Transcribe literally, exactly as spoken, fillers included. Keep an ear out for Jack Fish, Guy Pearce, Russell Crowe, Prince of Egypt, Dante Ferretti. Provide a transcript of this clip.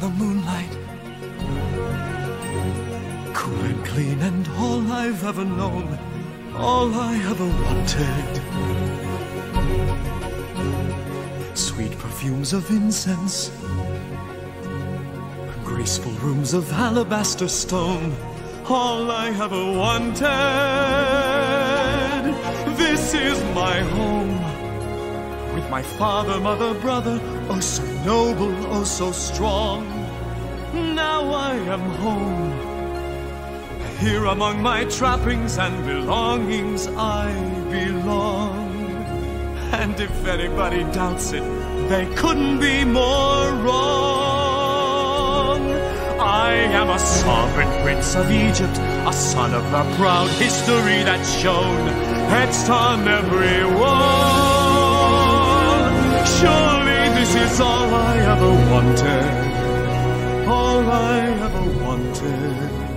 the moonlight, cool and clean, and all I've ever known, all I ever wanted. Sweet perfumes of incense, graceful rooms of alabaster stone, all I ever wanted. This is my home, with my father, mother, brother, oh so noble, oh so strong. Now I am home, here among my trappings and belongings I belong. And if anybody doubts it, they couldn't be more wrong. I am a sovereign prince of Egypt, a son of the proud history that's shown, etched on every wall. Surely this is all I ever wanted, all I ever wanted.